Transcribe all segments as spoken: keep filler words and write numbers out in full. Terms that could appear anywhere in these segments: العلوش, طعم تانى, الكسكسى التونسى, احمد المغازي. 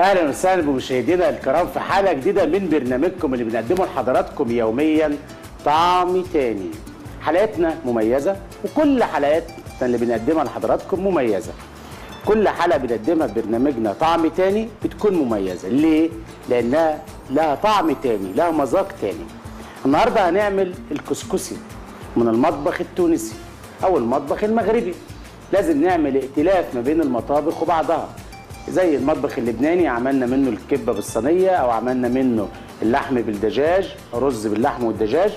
اهلا وسهلا بمشاهدينا الكرام في حلقه جديده من برنامجكم اللي بنقدمه لحضراتكم يوميا طعم تاني. حلقتنا مميزه وكل حلقاتنا اللي بنقدمها لحضراتكم مميزه. كل حلقه بنقدمها في برنامجنا طعم تاني بتكون مميزه، ليه؟ لانها لها طعم تاني، لها مذاق تاني. النهارده هنعمل الكسكسي من المطبخ التونسي او المطبخ المغربي. لازم نعمل ائتلاف ما بين المطابخ وبعضها، زي المطبخ اللبناني عملنا منه الكبه بالصينيه، او عملنا منه اللحم بالدجاج، رز باللحم والدجاج،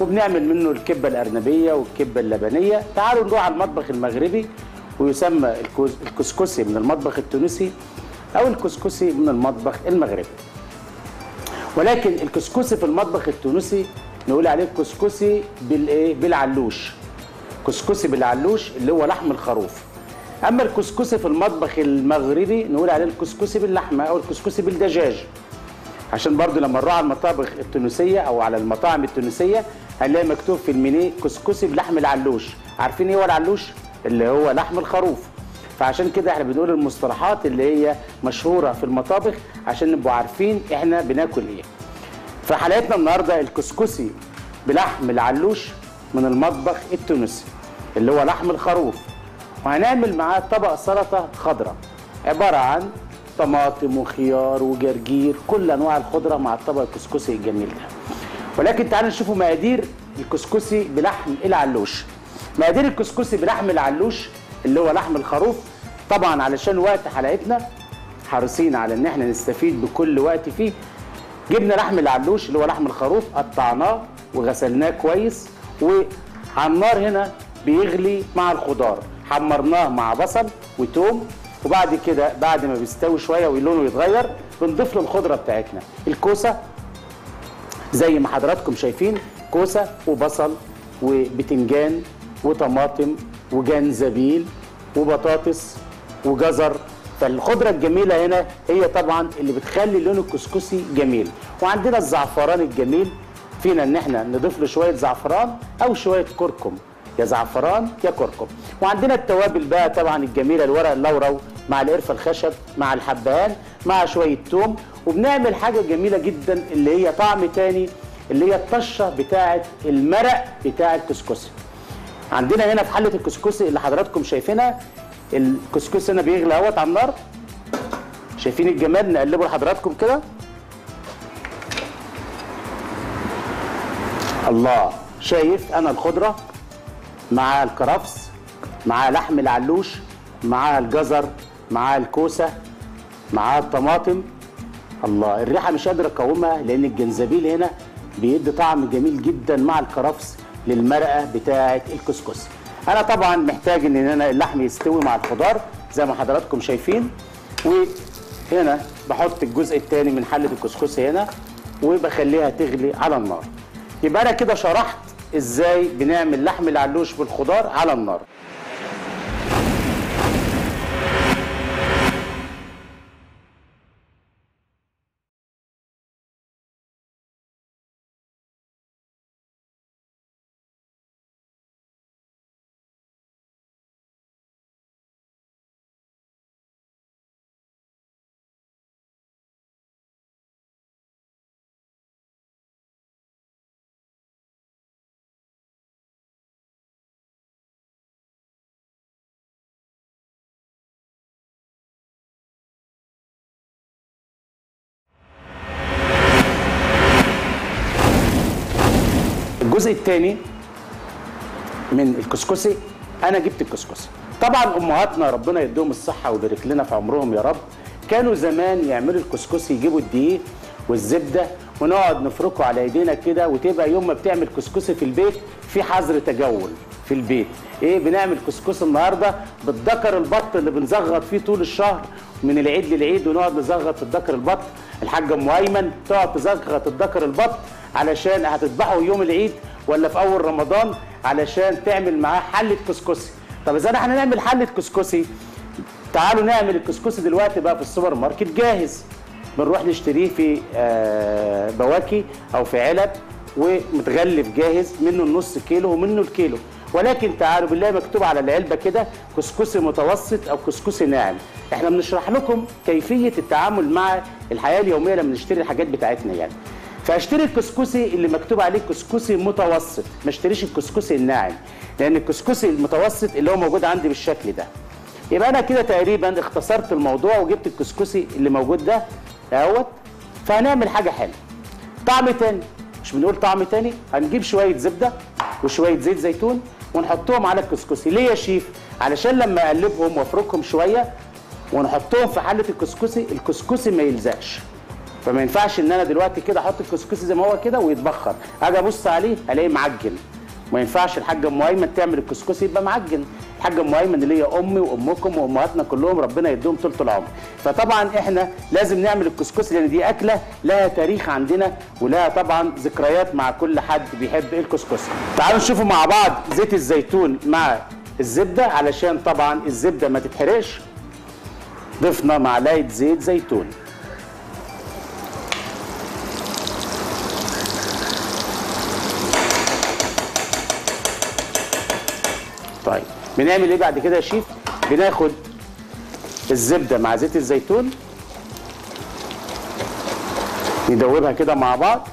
وبنعمل منه الكبه الارنبيه والكبه اللبنيه. تعالوا نروح على المطبخ المغربي، ويسمى الكسكسي من المطبخ التونسي او الكسكسي من المطبخ المغربي. ولكن الكسكسي في المطبخ التونسي نقول عليه كسكسي بالايه؟ بالعلوش. كسكسي بالعلوش اللي هو لحم الخروف. اما الكسكسي في المطبخ المغربي نقول عليه الكسكسي باللحمه او الكسكسي بالدجاج. عشان برضو لما نروح على المطابخ التونسيه او على المطاعم التونسيه هنلاقي مكتوب في المنيو كسكسي بلحم العلوش. عارفين ايه هو العلوش؟ اللي هو لحم الخروف. فعشان كده احنا بنقول المصطلحات اللي هي مشهوره في المطابخ عشان نبقوا عارفين احنا بناكل ايه. فحلقتنا النهارده الكسكسي بلحم العلوش من المطبخ التونسي اللي هو لحم الخروف، وهنعمل معاه طبق سلطه خضراء عباره عن طماطم وخيار وجرجير، كل انواع الخضره مع الطبق الكسكسي الجميل ده. ولكن تعالوا نشوفوا مقادير الكسكسي بلحم العلوش. مقادير الكسكسي بلحم العلوش اللي هو لحم الخروف، طبعا علشان وقت حلقتنا حريصين على ان احنا نستفيد بكل وقت فيه. جبنا لحم العلوش اللي هو لحم الخروف، قطعناه وغسلناه كويس، وعلى النار هنا بيغلي مع الخضار. حمرناه مع بصل وتوم، وبعد كده بعد ما بيستوي شويه ولونه يتغير بنضيف له الخضره بتاعتنا، الكوسه زي ما حضراتكم شايفين، كوسه وبصل وبتنجان وطماطم وجنزبيل وبطاطس وجزر. فالخضره الجميله هنا هي طبعا اللي بتخلي لون الكسكسي جميل. وعندنا الزعفران الجميل، فينا ان احنا نضيف له شويه زعفران او شويه كركم، يا زعفران يا كركم. وعندنا التوابل بقى طبعا الجميله، الورق اللورو مع القرفه الخشب مع الحبهان مع شويه ثوم. وبنعمل حاجه جميله جدا اللي هي طعم تاني، اللي هي الطشه بتاعه المرق بتاع الكسكسي. عندنا هنا في حله الكسكسي اللي حضراتكم شايفينها، الكسكسي هنا بيغلي اهوت على النار، شايفين الجمال؟ نقلبه لحضراتكم كده. الله، شايف انا الخضره مع الكرفس مع لحم العلوش مع الجزر مع الكوسه مع الطماطم. الله، الريحه مش قادره اقاومها لان الجنزبيل هنا بيدي طعم جميل جدا مع الكرفس للمرقه بتاعه الكسكسي. انا طبعا محتاج ان انا اللحم يستوي مع الخضار زي ما حضراتكم شايفين. وهنا بحط الجزء الثاني من حله الكسكسي هنا وبخليها تغلي على النار. يبقى انا كده شرحت ازاي بنعمل لحم العلوش بالخضار على النار. الجزء الثاني من الكسكسي، انا جبت الكسكسي. طبعا امهاتنا ربنا يديهم الصحه ويبارك لنا في عمرهم يا رب، كانوا زمان يعملوا الكسكسي يجيبوا الدقيق والزبده ونقعد نفركه على ايدينا كده، وتبقى يوم ما بتعمل كسكسي في البيت في حظر تجول في البيت. ايه بنعمل كسكسي النهارده بالدكر البط اللي بنزغط فيه طول الشهر من العيد للعيد، ونقعد نزغط في الدكر البط. الحاجه ام ايمن تقعد تزغط الدكر البط علشان هتذبحه يوم العيد ولا في اول رمضان علشان تعمل معاه حله كسكسي. طب اذا احنا نعمل حله كسكسي، تعالوا نعمل الكسكسي دلوقتي بقى في السوبر ماركت جاهز. بنروح نشتريه في آه بواكي او في علب ومتغلف جاهز، منه النص كيلو ومنه الكيلو، ولكن تعالوا بالله مكتوب على العلبه كده كسكسي متوسط او كسكسي ناعم. احنا بنشرح لكم كيفيه التعامل مع الحياه اليوميه لما نشتري الحاجات بتاعتنا يعني. فاشتري الكسكسي اللي مكتوب عليه كسكسي متوسط، ما اشتريش الكسكسي الناعم، لان الكسكسي المتوسط اللي هو موجود عندي بالشكل ده. يبقى انا كده تقريبا اختصرت الموضوع وجبت الكسكسي اللي موجود ده اهوت. فهنعمل حاجه حلوه، طعم تاني. مش بنقول طعم تاني؟ هنجيب شويه زبده وشويه زيت زيتون ونحطهم على الكسكسي. ليه يا شيف؟ علشان لما اقلبهم وافركهم شويه ونحطهم في حله الكسكسي، الكسكسي ما يلزقش. فما ينفعش ان انا دلوقتي كده احط الكسكسي زي ما هو كده ويتبخر، اجي ابص عليه الاقيه معجن. ما ينفعش الحاجه ام ايمن تعمل الكسكسي يبقى معجن. الحاجه ام ايمن اللي هي امي وامكم وامهاتنا كلهم ربنا يديهم طول العمر. فطبعا احنا لازم نعمل الكسكسي لان دي اكله لها تاريخ عندنا ولها طبعا ذكريات مع كل حد بيحب الكسكسي. تعالوا نشوفوا مع بعض زيت الزيتون مع الزبده علشان طبعا الزبده ما تتحرقش. ضفنا معلقه زيت زيتون. طيب بنعمل ايه بعد كده يا شيف؟ بناخد الزبده مع زيت الزيتون ندوبها كده مع بعض.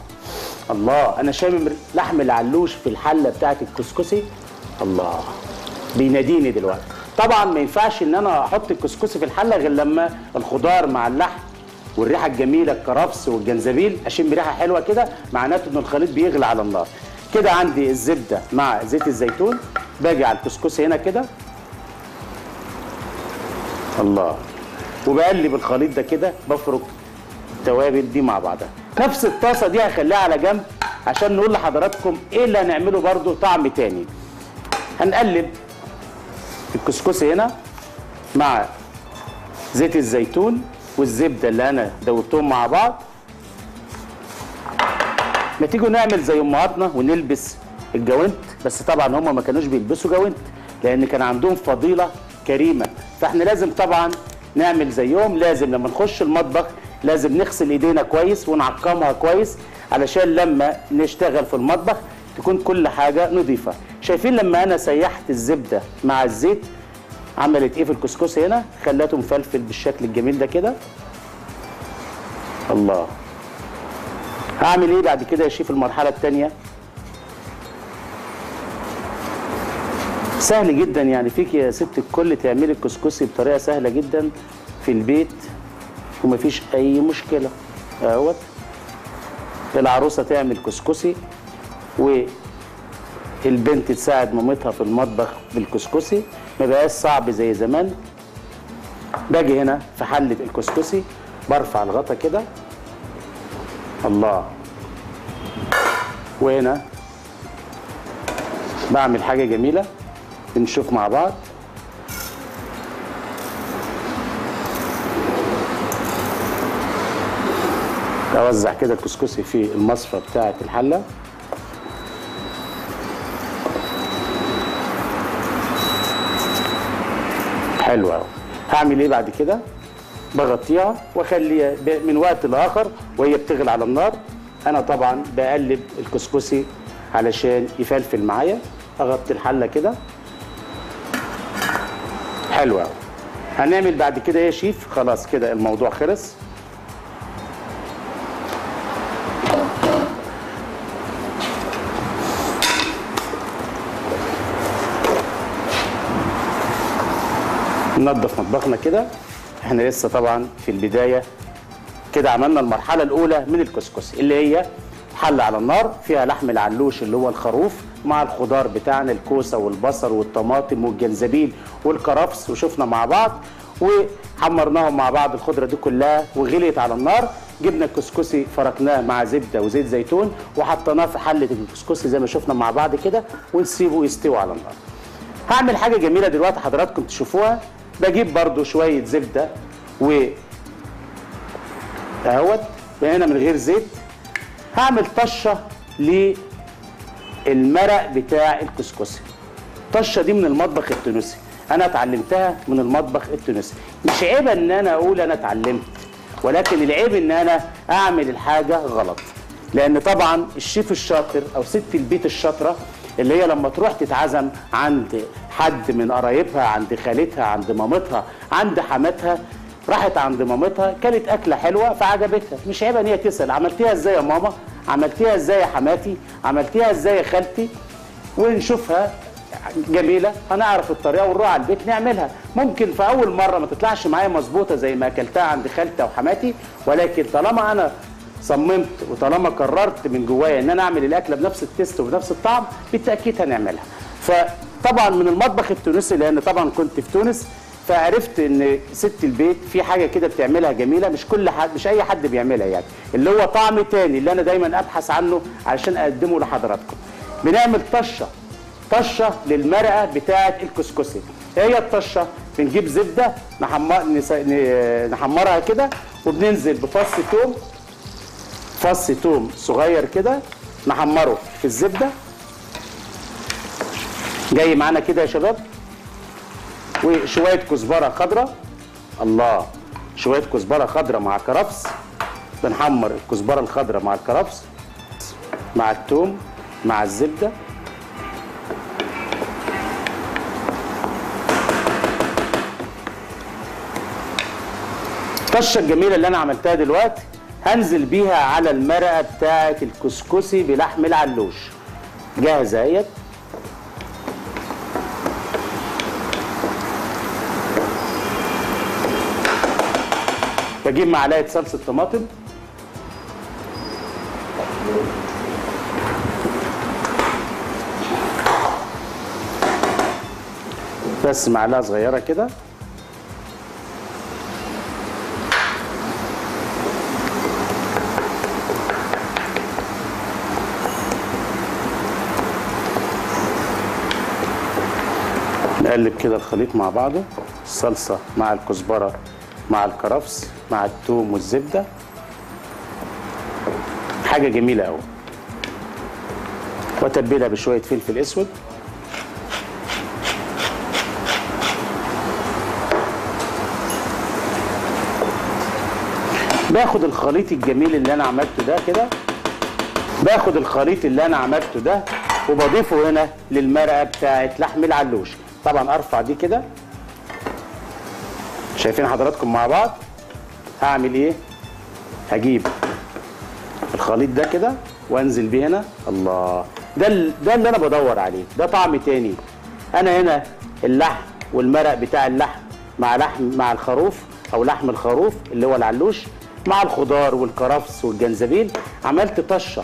الله، انا شامم لحم العلوش في الحله بتاعت الكسكسي. الله بيناديني دلوقتي. طبعا ما ينفعش ان انا احط الكسكسي في الحله غير لما الخضار مع اللحم والريحه الجميله، الكرفس والجنزبيل، اشم ريحه حلوه كده، معناته ان الخليط بيغلي على النار. كده عندي الزبده مع زيت الزيتون، باجي على الكسكسي هنا كده. الله، وبقلب الخليط ده كده، بفرك التوابل دي مع بعضها. نفس الطاسه دي هخليها على جنب عشان نقول لحضراتكم ايه اللي هنعمله برده طعم تاني. هنقلب الكسكسي هنا مع زيت الزيتون والزبده اللي انا دوبتهم مع بعض. ما تيجوا نعمل زي امهاتنا ونلبس الجوانت، بس طبعا هم ما كانوش بيلبسوا جوانت لان كان عندهم فضيله كريمه، فاحنا لازم طبعا نعمل زيهم. لازم لما نخش المطبخ لازم نغسل ايدينا كويس ونعقمها كويس علشان لما نشتغل في المطبخ تكون كل حاجه نظيفه. شايفين لما انا سيحت الزبده مع الزيت عملت ايه في الكسكسي هنا؟ خلته مفلفل بالشكل الجميل ده كده. الله، هعمل ايه بعد كده يا شيف المرحله الثانيه؟ سهل جدا يعني، فيك يا ست الكل تعملي الكسكسي بطريقه سهله جدا في البيت ومفيش اي مشكله اهوت. العروسه تعمل كسكسي والبنت تساعد مامتها في المطبخ بالكسكسي، ما بقاش صعب زي زمان. باجي هنا في حله الكسكسي برفع الغطا كده. الله، وهنا بعمل حاجه جميله بنشوف مع بعض. اوزع كده الكسكسي في المصفى بتاعه الحله. حلو قوي. هعمل ايه بعد كده؟ بغطيها واخليها من وقت لاخر وهي بتغلي على النار. انا طبعا بقلب الكسكسي علشان يفلفل معايا. اغطي الحله كده. حلو قوي. هنعمل بعد كده يا شيف، خلاص كده الموضوع خلص. ننظف مطبخنا كده، احنا لسه طبعا في البدايه. كده عملنا المرحله الاولى من الكسكسي اللي هي حله على النار فيها لحم العلوش اللي هو الخروف مع الخضار بتاعنا، الكوسه والبصل والطماطم والجنزبيل والكرفس، وشفنا مع بعض وحمرناهم مع بعض الخضره دي كلها وغليت على النار. جبنا الكسكسي فركناه مع زبده وزيت زيتون وحطيناه في حله الكسكسي زي ما شفنا مع بعض كده ونسيبه يستوي على النار. هعمل حاجه جميله دلوقتي حضراتكم تشوفوها. بجيب برده شويه زبده و اهوت هنا من غير زيت. هعمل طشه للمرق بتاع الكسكسي. الطشه دي من المطبخ التونسي، انا اتعلمتها من المطبخ التونسي. مش عيب ان انا اقول انا اتعلمت، ولكن العيب ان انا اعمل الحاجه غلط، لان طبعا الشيف الشاطر او ست البيت الشاطره اللي هي لما تروح تتعزم عند حد من قرايبها، عند خالتها، عند مامتها، عند حماتها، راحت عند مامتها كانت اكله حلوه فعجبتها، مش عيب ان هي تسال عملتيها ازاي يا ماما، عملتيها ازاي يا حماتي، عملتيها ازاي يا خالتي، ونشوفها جميله هنعرف الطريقه ونروح على البيت نعملها. ممكن في اول مره ما تطلعش معايا مظبوطه زي ما اكلتها عند خالتي وحماتي، ولكن طالما انا صممت وطالما قررت من جوايا ان انا اعمل الاكله بنفس التست وبنفس الطعم بالتاكيد هنعملها. فطبعا من المطبخ التونسي لان طبعا كنت في تونس، فعرفت ان ست البيت في حاجه كده بتعملها جميله، مش كل حد، مش اي حد بيعملها يعني، اللي هو طعم تاني اللي انا دايما ابحث عنه علشان اقدمه لحضراتكم. بنعمل طشه طشه للمرقه بتاعه الكسكسي. ايه هي الطشه؟ بنجيب زبده نحمر... نحمرها كده، وبننزل بفص ثوم، فص ثوم صغير كده نحمره في الزبده، جاي معانا كده يا شباب، وشويه كزبره خضراء، الله، شويه كزبره خضراء مع كرفس، بنحمر الكزبره الخضراء مع الكرفس مع الثوم مع الزبده، الطشه الجميله اللي انا عملتها دلوقتي هنزل بيها على المرقه بتاعه الكسكسي بلحم العلوش، جاهزه اهيت. بجيب معلقه صلصه طماطم، بس معلقه صغيره كده، نقلب كده الخليط مع بعضه، الصلصه مع الكزبره مع الكرفس مع الثوم والزبده، حاجه جميله قوي. واتبلها بشويه فلفل اسود، باخد الخليط الجميل اللي انا عملته ده كده، باخد الخليط اللي انا عملته ده وبضيفه هنا للمرقه بتاعه لحم العلوش. طبعا ارفع دي كده، شايفين حضراتكم مع بعض هعمل ايه. هجيب الخليط ده كده وانزل بيه هنا، الله، ده ده اللي انا بدور عليه، ده طعم تاني. انا هنا اللحم والمرق بتاع اللحم مع لحم مع الخروف او لحم الخروف اللي هو العلوش مع الخضار والكرفس والجنزبيل، عملت طشه.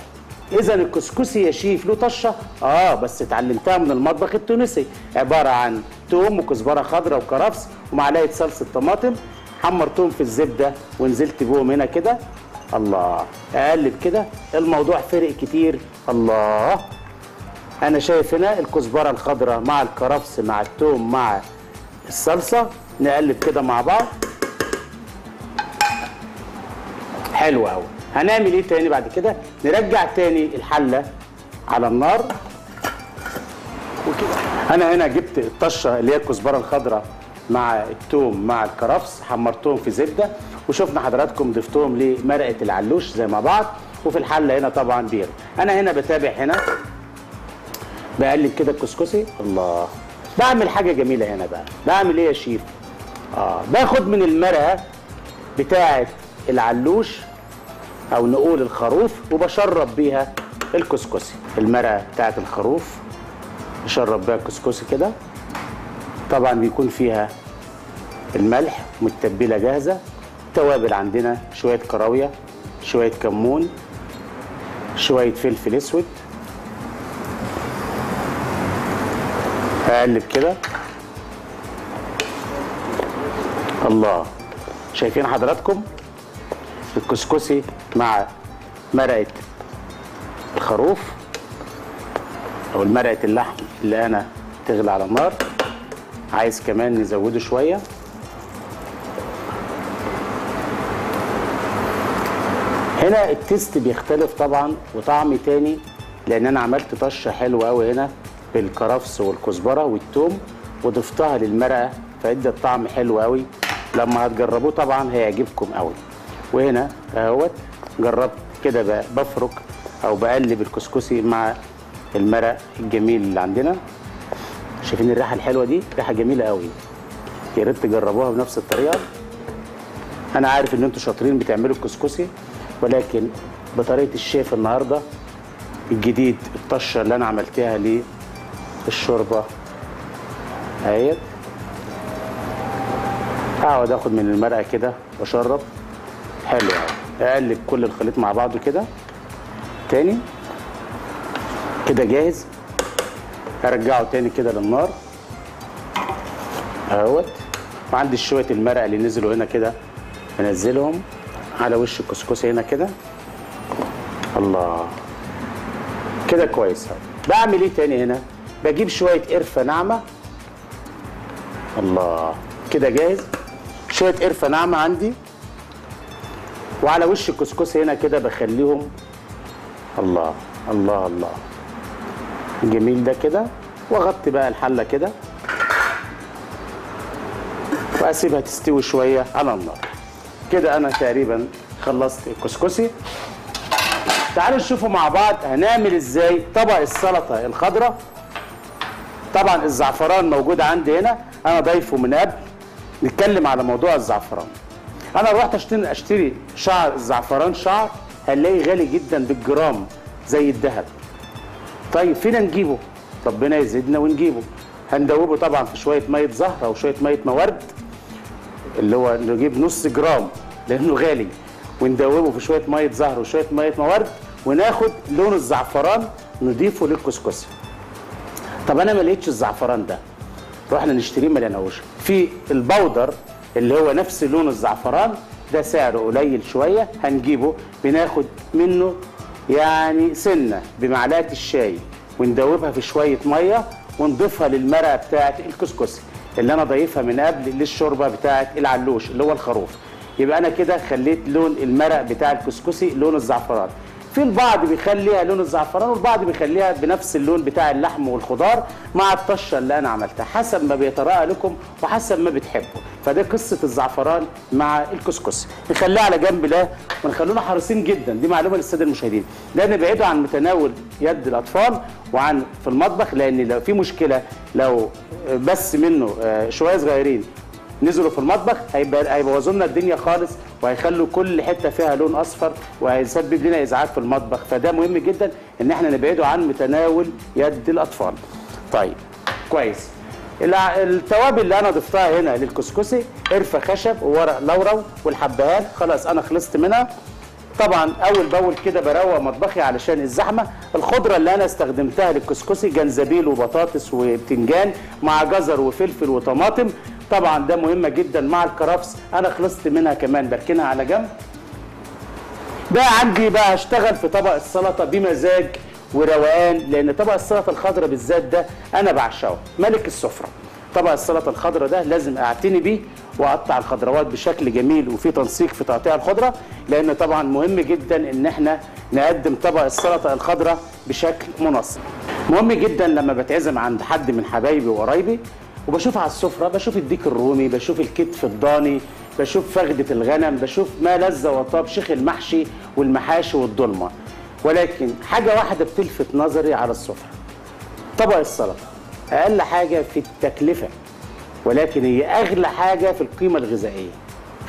اذا الكسكسي يا شيف له طشه، اه بس اتعلمتها من المطبخ التونسي، عباره عن توم وكزبره خضراء وكرفس ومعلقه صلصه طماطم، حمرتهم في الزبده ونزلت بيهم هنا كده، الله، اقلب كده، الموضوع فرق كتير، الله. انا شايف هنا الكزبره الخضراء مع الكرفس مع التوم مع الصلصه، نقلب كده مع بعض، حلو قوي. هنعمل ايه تاني بعد كده؟ نرجع تاني الحله على النار وكده. انا هنا جبت الطشه اللي هي الكزبره الخضراء مع الثوم مع الكرفس، حمرتهم في زبده، وشفنا حضراتكم ضفتهم لمرقه العلوش زي ما بعض، وفي الحله هنا طبعا بير. انا هنا بتابع هنا، بقلب كده الكسكسي، الله. بعمل حاجه جميله هنا بقى، بعمل ايه يا شيف؟ اه باخد من المرقه بتاعه العلوش او نقول الخروف وبشرب بيها الكسكسي، المرقه بتاعه الخروف بشرب بيها الكسكسي كده، طبعا بيكون فيها الملح متبله جاهزه، توابل عندنا شويه كراويه، شويه كمون، شويه فلفل اسود، هقلب كده، الله. شايفين حضراتكم الكسكسي مع مرقه الخروف او مرقه اللحم اللي انا تغلى على النار، عايز كمان نزوده شويه، هنا التست بيختلف طبعا وطعم تاني، لان انا عملت طشه حلوه قوي هنا بالكرفس والكزبره والثوم وضفتها للمرقه، فادت طعم حلو قوي، لما هتجربوه طبعا هيعجبكم قوي. وهنا اهوت جربت كده بفرك او بقلب الكسكسي مع المرق الجميل اللي عندنا. شايفين الريحه الحلوه دي؟ ريحه جميله قوي. يا ريت تجربوها بنفس الطريقه. انا عارف ان انتوا شاطرين بتعملوا الكسكسي، ولكن بطريقه الشيف النهارده الجديد، الطشه اللي انا عملتها للشوربه اهيت. اقعد اخد من المرقه كده واشرب. حلو اهو. اقلب كل الخليط مع بعضه كده تاني. كده جاهز. هرجعه تاني كده للنار اهوت. وعندي شويه المرقه اللي نزلوا هنا كده، بنزلهم على وش الكسكسي هنا كده. الله، كده كويس اهو. بعمل ايه تاني هنا؟ بجيب شويه قرفه ناعمه. الله، كده جاهز. شويه قرفه ناعمه عندي، وعلى وش الكسكسي هنا كده بخليهم. الله الله الله، جميل ده كده. واغطي بقى الحله كده واسيبها تستوي شويه على النار. كده انا تقريبا خلصت الكسكسي. تعالوا نشوفوا مع بعض هنعمل ازاي طبق السلطه الخضراء. طبعا الزعفران موجود عندي هنا، انا ضايفه من قبل. نتكلم على موضوع الزعفران. انا رحت اشتري شعر الزعفران، شعر هنلاقيه غالي جدا بالجرام زي الذهب. طيب فينا نجيبه؟ ربنا يزيدنا ونجيبه. هندوبه طبعا في شويه ميه زهره وشويه ميه مورد، اللي هو نجيب نص جرام لانه غالي، وندوبه في شويه ميه زهره وشويه ميه مورد، وناخد لون الزعفران نضيفه للكسكسي. طب انا ما لقيتش الزعفران ده، رحنا نشتريه ما لقيناهوش. في البودر اللي هو نفس لون الزعفران ده، سعره قليل شويه، هنجيبه بناخد منه يعني سنه بمعلقه الشاي، وندوبها في شويه ميه، ونضيفها للمرقه بتاعه الكسكسي اللي انا ضايفها من قبل للشوربه بتاعه العلوش اللي هو الخروف. يبقى انا كده خليت لون المرق بتاع الكسكسي لون الزعفران. في البعض بيخليها لون الزعفران، والبعض بيخليها بنفس اللون بتاع اللحم والخضار مع الطشه اللي انا عملتها، حسب ما بيتراءى لكم وحسب ما بتحبوا. فده قصه الزعفران مع الكسكسي. نخليها على جنب لا، ونخلونا حريصين جدا، دي معلومه للساده المشاهدين، لان بعيدوا عن متناول يد الاطفال وعن في المطبخ، لان لو في مشكله، لو بس منه شويه صغيرين نزلوا في المطبخ هيبوظوا لنا الدنيا خالص، وهيخلوا كل حته فيها لون اصفر، وهيسبب لنا ازعاج في المطبخ. فده مهم جدا ان احنا نبعده عن متناول يد الاطفال. طيب كويس. التوابل اللي انا ضفتها هنا للكسكسي، قرفه خشب وورق لورا والحبهان. خلاص انا خلصت منها. طبعا اول باول كده بروق مطبخي علشان الزحمه. الخضره اللي انا استخدمتها للكسكسي جنزبيل وبطاطس وبتنجان مع جزر وفلفل وطماطم. طبعا ده مهمه جدا مع الكرفس، انا خلصت منها كمان، بركنها على جنب. بقى عندي بقى هشتغل في طبق السلطه بمزاج وروقان، لان طبق السلطه الخضراء بالذات ده انا بعشقه، ملك السفره. طبق السلطه الخضراء ده لازم اعتني بيه، واقطع الخضروات بشكل جميل، وفي تنسيق في تقطيع الخضره، لان طبعا مهم جدا ان احنا نقدم طبق السلطه الخضراء بشكل منسق. مهم جدا لما بتعزم عند حد من حبايبي وقرايبي وبشوف على السفره، بشوف الديك الرومي، بشوف الكتف الضاني، بشوف فخده الغنم، بشوف ما لذ وطاب شيخ المحشي والمحاشي والدولمه. ولكن حاجه واحده بتلفت نظري على السفره، طبق السلطه اقل حاجه في التكلفه، ولكن هي اغلى حاجه في القيمه الغذائيه.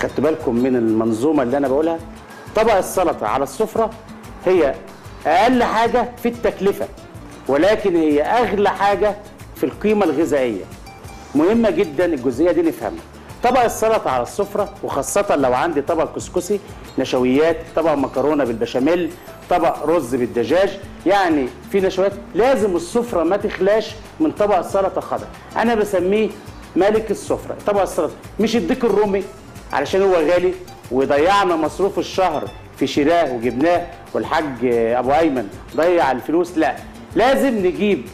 خدتوا بالكم من المنظومه اللي انا بقولها؟ طبق السلطه على السفره هي اقل حاجه في التكلفه، ولكن هي اغلى حاجه في القيمه الغذائيه. مهمه جدا الجزئيه دي نفهمها. طبق السلطه على السفره، وخاصه لو عندي طبق كسكسي نشويات، طبق مكرونه بالبشاميل، طبق رز بالدجاج، يعني في نشويات، لازم السفره ما تخلاش من طبق السلطه الخضراء. انا بسميه ملك السفره طبق السلطه، مش الديك الرومي علشان هو غالي وضيعنا مصروف الشهر في شراه وجبناه، والحاج ابو ايمن ضيع الفلوس. لا، لازم نجيب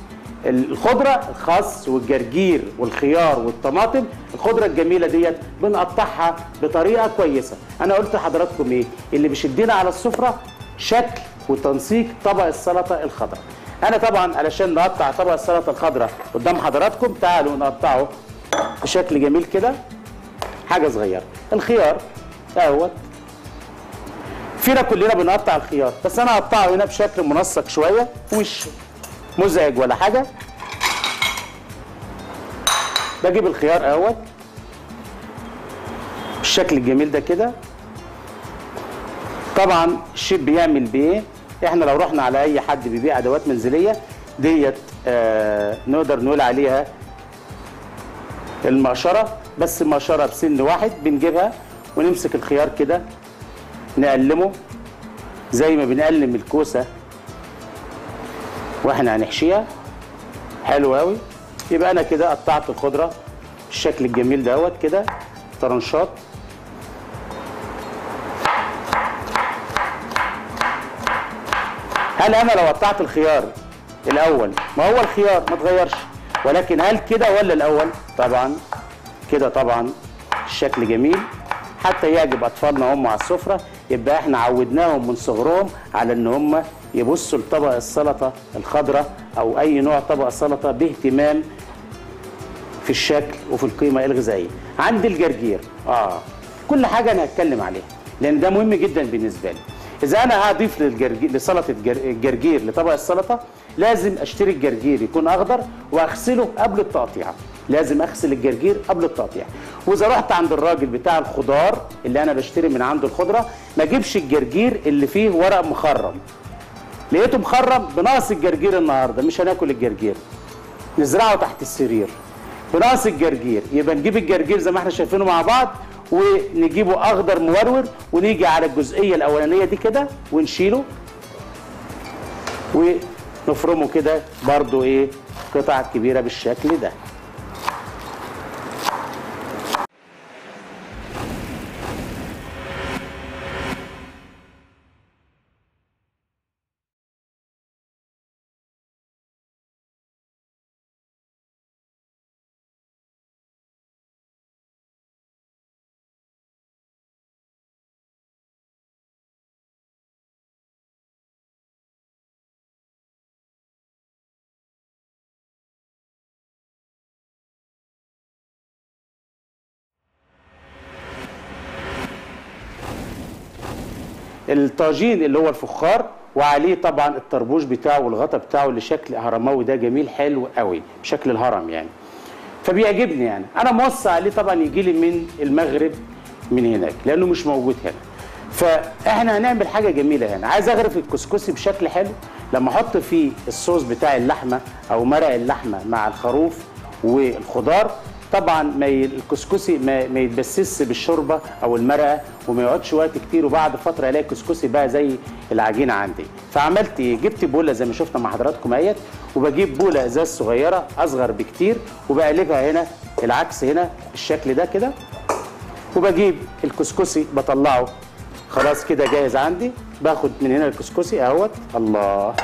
الخضره، الخس والجرجير والخيار والطماطم، الخضره الجميله ديت بنقطعها بطريقه كويسه. انا قلت لحضراتكم ايه اللي بيشدنا على السفره؟ شكل وتنسيق طبق السلطه الخضراء. انا طبعا علشان نقطع طبق السلطه الخضراء قدام حضراتكم، تعالوا نقطعه بشكل جميل كده، حاجه صغيره. الخيار اهوت، فينا كلنا بنقطع الخيار، بس انا هقطعه هنا بشكل منسق شويه. وش مزعج ولا حاجه. بجيب الخيار اهوت بالشكل الجميل ده كده. طبعا الشيف بيعمل بايه؟ احنا لو رحنا على اي حد بيبيع ادوات منزليه ديت آه نقدر نقول عليها المقشره، بس المقشره بسن واحد بنجيبها ونمسك الخيار كده نقلمه زي ما بنقلم الكوسه واحنا هنحشيها. حلو قوي. يبقى انا كده قطعت الخضره بالشكل الجميل دوت كده طرنشات. هل انا لو قطعت الخيار الاول ما هو الخيار ما اتغيرش، ولكن هل كده ولا الاول؟ طبعا كده. طبعا الشكل جميل حتى يعجب اطفالنا هم على السفره. يبقى احنا عودناهم من صغرهم على ان هم يبصوا لطبق السلطه الخضراء او اي نوع طبق سلطه باهتمام في الشكل وفي القيمه الغذائيه. عندي الجرجير اه كل حاجه انا هتكلم عليها لان ده مهم جدا بالنسبه لي. اذا انا هضيف للجرجير لسلطه الجرجير لطبق السلطه لازم اشتري الجرجير يكون اخضر واغسله قبل التقطيع. لازم اغسل الجرجير قبل التقطيع. واذا رحت عند الراجل بتاع الخضار اللي انا بشتري من عنده الخضره ما اجيبش الجرجير اللي فيه ورق مخرم. لقيته مخرم بناقص الجرجير النهارده مش هناكل الجرجير، نزرعه تحت السرير بناقص الجرجير. يبقى نجيب الجرجير زي ما احنا شايفينه مع بعض ونجيبه اخضر مورور ونيجي على الجزئيه الاولانيه دي كده ونشيله ونفرمه كده برضو ايه قطع كبيره بالشكل ده. الطاجين اللي هو الفخار وعليه طبعا الطربوش بتاعه والغطا بتاعه اللي شكل هرماوي ده جميل حلو قوي بشكل الهرم يعني، فبيعجبني يعني. انا موصي عليه طبعا يجي لي من المغرب من هناك لانه مش موجود هنا. فاحنا هنعمل حاجه جميله هنا. عايز اغرف الكسكسي بشكل حلو لما احط فيه الصوص بتاع اللحمه او مرق اللحمه مع الخروف والخضار. طبعا ما الكسكسي ما يتبسسش بالشوربه او المرقه وما يقعدش وقت كتير وبعد فتره الاقي الكسكسي بقى زي العجينه عندي. فعملت ايه؟ جبت بوله زي ما شفنا مع حضراتكم اهيت، وبجيب بوله ازاز صغيره اصغر بكتير وبقلبها هنا العكس هنا الشكل ده كده، وبجيب الكسكسي بطلعه خلاص كده جاهز عندي. باخد من هنا الكسكسي اهوت. الله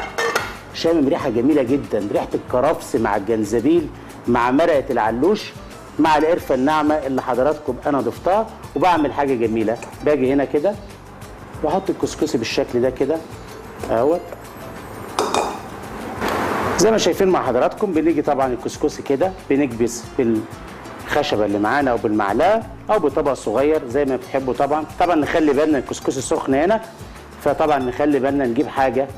شامم ريحه جميله جدا، ريحه الكرفس مع الجنزبيل مع مرقه العلوش مع القرفه الناعمه اللي حضراتكم انا ضفتها. وبعمل حاجه جميله باجي هنا كده واحط الكسكسي بالشكل ده كده اهوت زي ما شايفين مع حضراتكم. بنيجي طبعا الكسكسي كده بنكبس بالخشبه اللي معانا او بالمعلقه او بطبق صغير زي ما بتحبوا. طبعا طبعا نخلي بالنا الكسكسي سخن هنا، فطبعا نخلي بالنا نجيب حاجه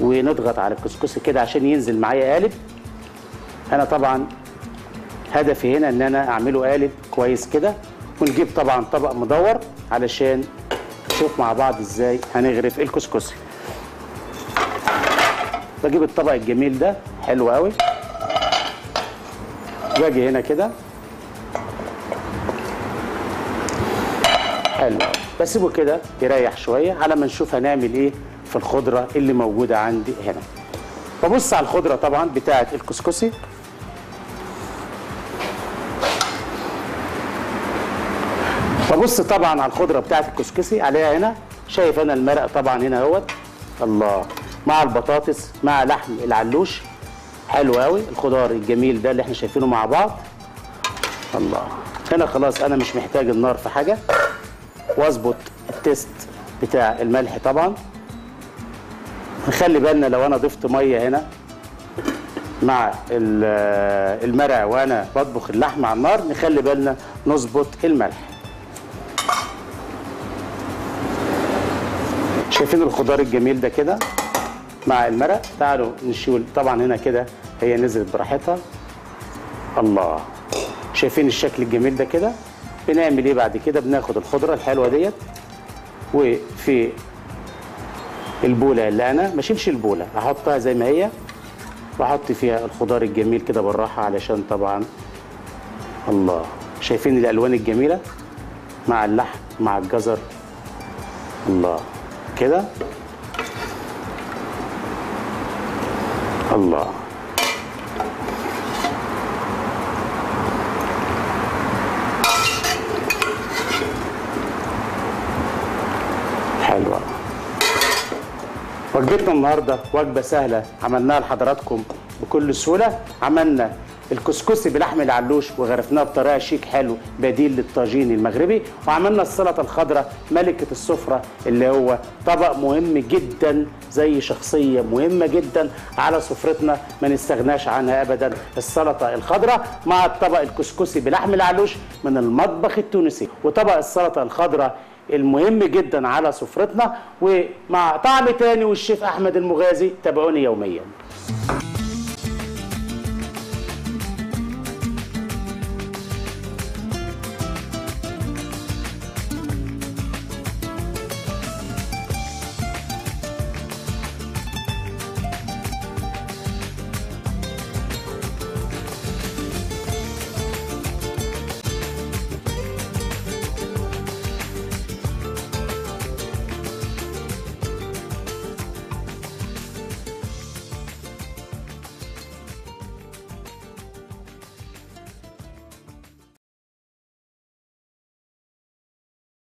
ونضغط على الكسكسي كده عشان ينزل معايا قالب. انا طبعا هدفي هنا ان انا اعمله قالب كويس كده. ونجيب طبعا طبق مدور علشان نشوف مع بعض ازاي هنغرف الكسكسي. بجيب الطبق الجميل ده حلو قوي واجي هنا كده حلو بسيبه كده يريح شويه على ما نشوف هنعمل ايه في الخضره اللي موجوده عندي هنا. ببص على الخضره طبعا بتاعه الكسكسي ببص طبعا على الخضره بتاعت الكسكسي عليها هنا. شايف انا المرق طبعا هنا اهوت الله مع البطاطس مع لحم العلوش حلو قوي. الخضار الجميل ده اللي احنا شايفينه مع بعض. الله هنا خلاص انا مش محتاج النار في حاجه. واظبط التيست بتاع الملح طبعا. نخلي بالنا لو انا ضفت ميه هنا مع المرق وانا بطبخ اللحمه على النار نخلي بالنا نظبط الملح. شايفين الخضار الجميل ده كده مع المرق. تعالوا نشيل طبعا هنا كده هي نزلت براحتها. الله، شايفين الشكل الجميل ده كده؟ بنعمل ايه بعد كده؟ بناخد الخضره الحلوه ديت وفي البوله اللي انا ما اشيلش البوله، احطها زي ما هي واحط فيها الخضار الجميل كده بالراحه، علشان طبعا الله شايفين الالوان الجميله مع اللحم مع الجزر. الله كده، الله حلوه. وجبتنا النهارده وجبه سهله عملناها لحضراتكم بكل سهوله، عملنا الكسكسي بلحم العلوش وغرفناه بطريقه شيك حلو بديل للطاجين المغربي، وعملنا السلطه الخضراء ملكه السفره اللي هو طبق مهم جدا زي شخصيه مهمه جدا على سفرتنا ما نستغناش عنها ابدا، السلطه الخضراء مع الطبق الكسكسي بلحم العلوش من المطبخ التونسي، وطبق السلطه الخضراء المهم جدا على سفرتنا ومع طعم تاني والشيف احمد المغازي. تابعوني يوميا.